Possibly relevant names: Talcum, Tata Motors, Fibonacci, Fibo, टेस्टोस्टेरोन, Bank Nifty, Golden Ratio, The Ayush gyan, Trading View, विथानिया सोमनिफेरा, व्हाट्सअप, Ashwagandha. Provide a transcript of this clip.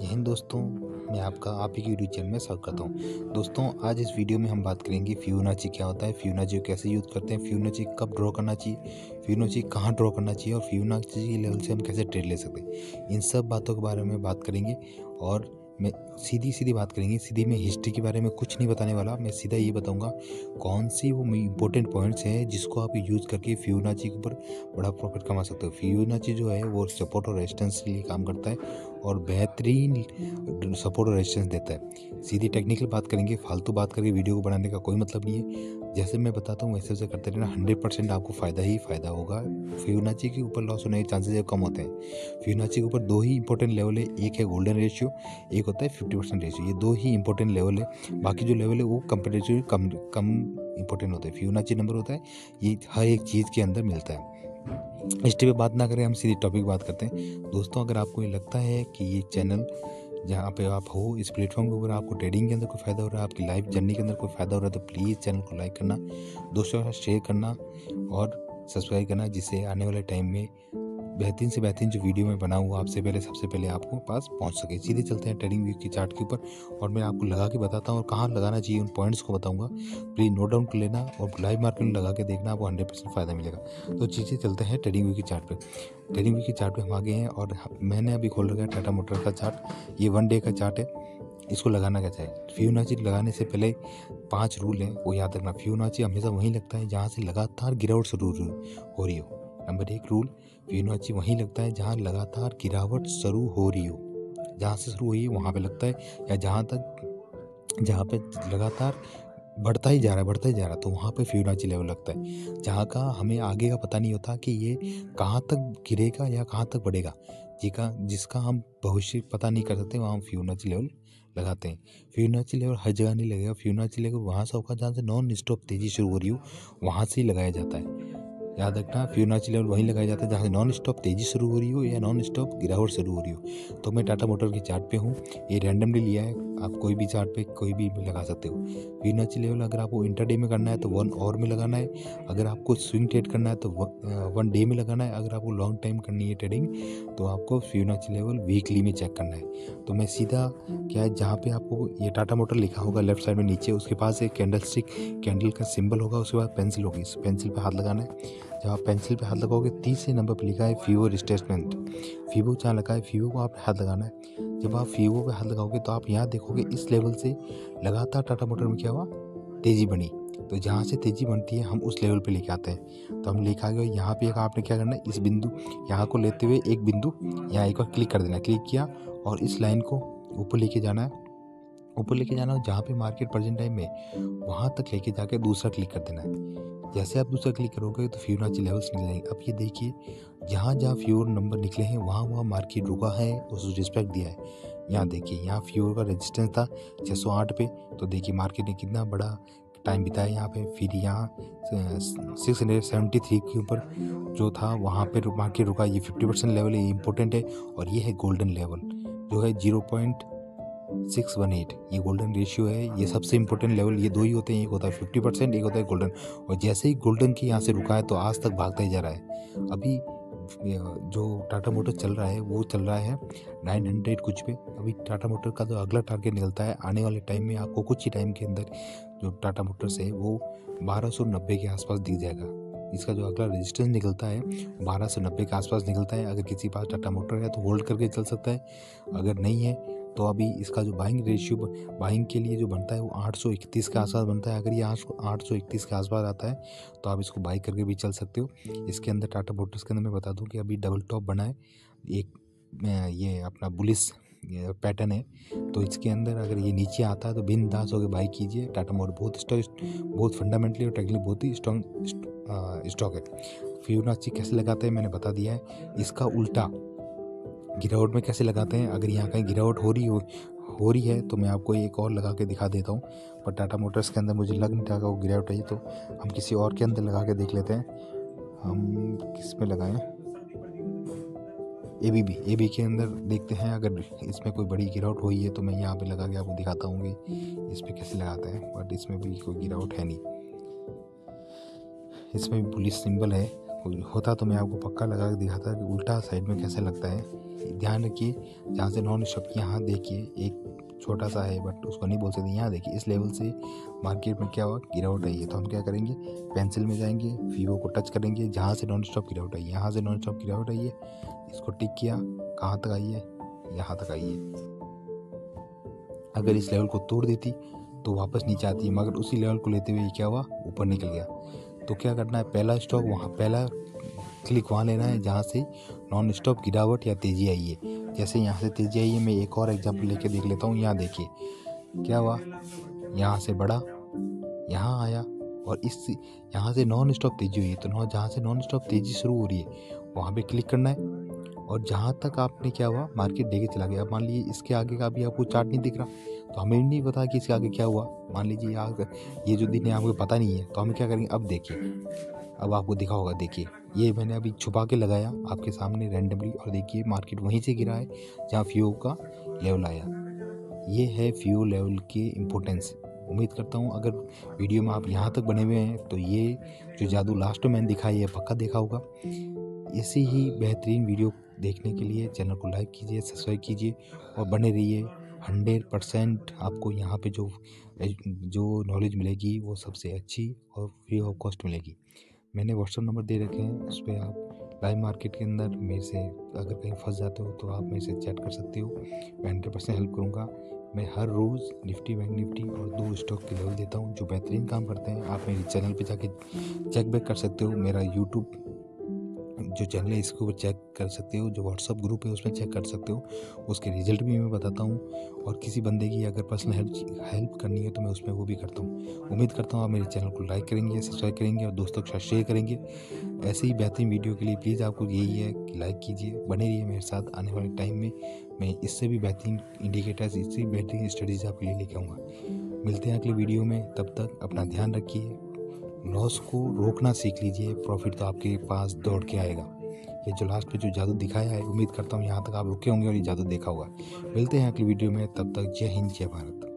जय हिंद दोस्तों, मैं आपका आप ही के यूट्यूब चैनल में स्वागत करता हूं। दोस्तों आज इस वीडियो में हम बात करेंगे फिबोनाची क्या होता है, फिबोनाची कैसे यूज़ करते हैं, फिबोनाची कब ड्रॉ करना चाहिए, फिबोनाची कहाँ ड्रॉ करना चाहिए और फिबोनाची के लेवल से हम कैसे ट्रेड ले सकते हैं, इन सब बातों के बारे में बात करेंगे। और मैं सीधी बात करेंगे, सीधी में हिस्ट्री के बारे में कुछ नहीं बताने वाला, मैं सीधा ये बताऊंगा कौन सी वो इंपॉर्टेंट पॉइंट्स हैं जिसको आप यूज़ करके फिबोनाची के ऊपर बड़ा प्रॉफिट कमा सकते हो। फिबोनाची जो है वो सपोर्ट और रेजिस्टेंस के लिए काम करता है और बेहतरीन सपोर्ट और रेजिस्टेंस देता है। सीधी टेक्निकल बात करेंगे, फालतू बात करके वीडियो को बनाने का कोई मतलब नहीं है, जैसे मैं बताता हूँ वैसे वैसे करते रहना। 100% आपको फ़ायदा ही फ़ायदा होगा। फिबोनाची के ऊपर लॉस होने के चांसेस कम होते हैं। फिबोनाची के ऊपर दो ही इंपॉर्टेंट लेवल है, एक है गोल्डन रेशियो, एक होता है 50% रेशियो। ये दो ही इंपॉर्टेंट लेवल है, बाकी जो लेवल है वो कंपैरेटिवली कम इंपॉर्टेंट होता है। फिबोनाची नंबर होता है, ये हर एक चीज़ के अंदर मिलता है। हिस्ट्री पे बात ना करें, हम सीधे टॉपिक बात करते हैं। दोस्तों अगर आपको ये लगता है कि ये चैनल जहाँ पे आप हो, इस प्लेटफॉर्म के ऊपर आपको ट्रेडिंग के अंदर कोई फ़ायदा हो रहा है, आपकी लाइफ जर्नी के अंदर कोई फ़ायदा हो रहा है, तो प्लीज़ चैनल को लाइक करना, दोस्तों के साथ शेयर करना और सब्सक्राइब करना, जिससे आने वाले टाइम में बेहतरीन से बेहतरीन जो वीडियो में बना हुआ आपसे पहले सबसे पहले आपको पास पहुंच सके। सीधे चलते हैं ट्रेडिंग व्यू के चार्ट के ऊपर और मैं आपको लगा के बताता हूं और कहां लगाना चाहिए उन पॉइंट्स को बताऊंगा। प्लीज़ नोट डाउन कर लेना और लाइव मार्केट में लगा के देखना, आपको 100% फ़ायदा मिलेगा। तो चीज़ें चलते हैं ट्रेडिंग व्यू के चार्ट पर। ट्रेडिंग व्यू के चार्ट पर हम आगे हैं और मैंने अभी खोल रखा है टाटा मोटर्स का चार्ट। ये 1 डे का चार्ट है, इसको लगाना क्या चाहिए? फिबोनाची लगाने से पहले 5 रूल हैं वो याद रखना। फिबोनाची हमेशा वहीं लगता है जहाँ से लगातार गिरावट शुरू हो रही हो। नंबर 1 रूल, फिबोनाची वहीं लगता है जहाँ लगातार गिरावट शुरू हो रही हो। जहाँ से शुरू हुई है वहाँ पे लगता है, या जहाँ पे लगातार बढ़ता ही जा रहा है तो वहाँ पे फिबोनाची लेवल लगता है, जहाँ का हमें आगे का पता नहीं होता कि ये कहाँ तक गिरेगा या कहाँ तक बढ़ेगा, जिसका हम भविष्य पता नहीं कर सकते, वहाँ हम फिबोनाची लेवल लगाते हैं। फिबोनाची लेवल हर जगह नहीं लगेगा, फिबोनाची लेवल वहाँ से होगा जहाँ से नॉन स्टॉप तेज़ी शुरू हो रही हो, वहाँ से ही लगाया जाता है। याद रखना, फिबोनाची लेवल वहीं लगाया जाता है जहाँ से नॉन स्टॉप तेज़ी शुरू हो रही हो या नॉन स्टॉप गिरावट शुरू हो रही हो। तो मैं टाटा मोटर के चार्ट पे हूँ, ये रैंडमली लिया है, आप कोई भी चार्ट पे कोई भी लगा सकते हो। फिबोनाची लेवल अगर आपको इंटरडे में करना है तो 1 आवर में लगाना है, अगर आपको स्विंग ट्रेड करना है तो 1 डे में लगाना है, अगर आपको लॉन्ग टाइम करनी है ट्रेडिंग तो आपको फिबोनाची लेवल वीकली में चेक करना है। तो मैं सीधा क्या है, जहाँ पर आपको ये टाटा मोटर लिखा होगा लेफ्ट साइड में नीचे, उसके पास एक कैंडल का सिंबल होगा, उसके बाद पेंसिल होगी, इस पेंसिल पर हाथ लगाना है। जब आप पेंसिल पे हाथ लगाओगे, तीसरे नंबर पे लिखा है फीवो रिस्टेटमेंट, फीवो जहाँ लगा है फीवो को आप हाथ लगाना है। जब आप फीवो पे हाथ लगाओगे तो आप यहाँ देखोगे इस लेवल से लगातार टाटा मोटर में क्या हुआ, तेज़ी बनी। तो जहाँ से तेज़ी बनती है हम उस लेवल पे लेके आते हैं। तो हम लेके आ गए यहाँ पे, एक आपने क्या करना है, इस बिंदु यहाँ को लेते हुए एक बिंदु यहाँ एक बार क्लिक कर देना। क्लिक किया और इस लाइन को ऊपर लेके जाना है, जहाँ पे मार्केट प्रेजेंट टाइम में वहाँ तक लेके जाके दूसरा क्लिक कर देना है। जैसे आप दूसरा क्लिक करोगे तो फिबोनाची लेवल्स निकल जाएंगे। अब ये देखिए जहाँ फिबोनाची नंबर निकले हैं वहाँ मार्केट रुका है, उसको रिस्पेक्ट दिया है। यहाँ देखिए, यहाँ फिबोनाची का रेजिस्टेंस था 608 पे, तो देखिए मार्केट ने कितना बड़ा टाइम बिताया यहाँ पे। फिर यहाँ 673 के ऊपर जो था वहाँ पे मार्केट रुका। ये 50% लेवल है, ये इंपॉर्टेंट है और ये है गोल्डन लेवल जो है 0.618, ये गोल्डन रेशियो है, ये सबसे इंपॉर्टेंट लेवल। ये दो ही होते हैं, एक होता है 50%, एक होता है गोल्डन। और जैसे ही गोल्डन की यहाँ से रुका है तो आज तक भागता ही जा रहा है। अभी जो टाटा मोटर चल रहा है वो चल रहा है 900 कुछ पे। अभी टाटा मोटर का जो अगला टारगेट निकलता है आने वाले टाइम में, आपको कुछ ही टाइम के अंदर जो टाटा मोटर्स है वो 1290 के आसपास दिख जाएगा। इसका जो अगला रेजिस्टेंस निकलता है 1290 के आसपास निकलता है। अगर किसी के पास टाटा मोटर है तो होल्ड करके चल सकता है, अगर नहीं है तो अभी इसका जो बाइंग रेशियो बाइंग के लिए जो बनता है वो 831 के आसपास बनता है। अगर ये 831 के आसपास आता है तो आप इसको बाई करके भी चल सकते हो। इसके अंदर टाटा मोटर्स के अंदर मैं बता दूं कि अभी डबल टॉप बना है, एक ये अपना बुलिश पैटर्न है, तो इसके अंदर अगर ये नीचे आता है तो बिंदास होकर बाई कीजिए। टाटा मोटर बहुत फंडामेंटली और टेक्निकली बहुत ही स्ट्रॉन्ग स्टॉक है। फिबोनाची कैसे लगाते हैं मैंने बता दिया है। इसका उल्टा गिरावट में कैसे लगाते हैं, अगर यहाँ कहीं गिरावट हो रही है तो मैं आपको एक और लगा के दिखा देता हूँ, पर टाटा मोटर्स के अंदर मुझे लग नहीं रहा वो गिरावट है, तो हम किसी और के अंदर लगा के देख लेते हैं। हम किस पे लगाएं, ए बी के अंदर देखते हैं, अगर इसमें कोई बड़ी गिरावट हुई है तो मैं यहाँ पर लगा के आपको दिखाता हूँ कि इस पर कैसे लगाते हैं। बट इसमें भी कोई गिरावट है नहीं, इसमें भी पुलिस सिंबल है, होता तो मैं आपको पक्का लगा के दिखाता कि उल्टा साइड में कैसे लगता है। ध्यान रखिए जहाँ से नॉन स्टॉप की, यहाँ देखिए एक छोटा सा है बट उसको नहीं बोल सकते, यहाँ देखिए इस लेवल से मार्केट में क्या हुआ, गिरावट आई है। तो हम क्या करेंगे, पेंसिल में जाएंगे, फीबो को टच करेंगे, जहाँ से नॉन स्टॉप गिरावट आई है, यहाँ से नॉन स्टॉप गिरावट आई है, इसको टिक किया, कहाँ तक आई है, यहाँ तक आई है। अगर इस लेवल को तोड़ देती तो वापस नीचे आती, मगर उसी लेवल को लेते हुए क्या हुआ, ऊपर निकल गया। तो क्या करना है, पहला स्टॉक वहाँ, पहला क्लिक वहाँ लेना है जहाँ से नॉन स्टॉप गिरावट या तेज़ी आई है। जैसे यहाँ से तेज़ी आई है, मैं एक और एग्जाम्पल लेके देख लेता हूँ। यहाँ देखिए क्या हुआ, यहाँ से बढ़ा, यहाँ आया और इस यहाँ से नॉन स्टॉप तेज़ी हुई है। तो जहाँ से नॉन स्टॉप तेज़ी शुरू हो रही है वहाँ पर क्लिक करना है और जहाँ तक आपने क्या हुआ, मार्केट देके चला गया। मान लीजिए इसके आगे का भी आपको चार्ट नहीं दिख रहा तो हमें नहीं पता कि इसके आगे क्या हुआ। मान लीजिए यहाँ ये जो दिन है आपको पता नहीं है तो हम क्या करेंगे, अब देखिए, अब आपको दिखा होगा, देखिए ये मैंने अभी छुपा के लगाया आपके सामने रैंडमली और देखिए मार्केट वहीं से गिरा है जहाँ फ्यू का लेवल आया। ये है फ्यू लेवल की इम्पोर्टेंस। उम्मीद करता हूँ अगर वीडियो में आप यहाँ तक बने हुए हैं तो ये जो जादू लास्ट में मैंने दिखाई है पक्का देखा होगा। ऐसी ही बेहतरीन वीडियो देखने के लिए चैनल को लाइक कीजिए, सब्सक्राइब कीजिए और बने रहिए। 100% आपको यहाँ पे जो नॉलेज मिलेगी वो सबसे अच्छी और फ्री ऑफ कॉस्ट मिलेगी। मैंने व्हाट्सअप नंबर दे रखे हैं, उस पर आप लाइव मार्केट के अंदर मेरे से अगर कहीं फंस जाते हो तो आप मेरे से चैट कर सकते हो, मैं 100% हेल्प करूँगा। मैं हर रोज़ निफ्टी, बैंक निफ्टी और 2 स्टॉक के लेवल देता हूँ जो बेहतरीन काम करते हैं। आप मेरे चैनल पर जाके चेक बैक कर सकते हो, मेरा यूट्यूब जो चैनल है इसको चेक कर सकते हो, जो व्हाट्सअप ग्रुप है उसमें चेक कर सकते हो, उसके रिजल्ट भी मैं बताता हूँ। और किसी बंदे की अगर पर्सनल हेल्प करनी है तो मैं उसमें वो भी करता हूँ। उम्मीद करता हूँ आप मेरे चैनल को लाइक करेंगे, सब्सक्राइब करेंगे और दोस्तों के साथ शेयर करेंगे। ऐसे ही बेहतरीन वीडियो के लिए प्लीज़ आपको यही है कि लाइक कीजिए, बने रहिए मेरे साथ। आने वाले टाइम में मैं इससे भी बेहतरीन इंडिकेटर्स, इससे भी बेहतरीन स्टडीज़ आपके लिए लेके आऊँगा। मिलते हैं अगली वीडियो में, तब तक अपना ध्यान रखिए, लॉस को रोकना सीख लीजिए, प्रॉफिट तो आपके पास दौड़ के आएगा। ये जो लास्ट पे जो जादू दिखाया है, उम्मीद करता हूँ यहाँ तक आप रुके होंगे और ये जादू देखा होगा। मिलते हैं अगली वीडियो में, तब तक जय हिंद जय भारत।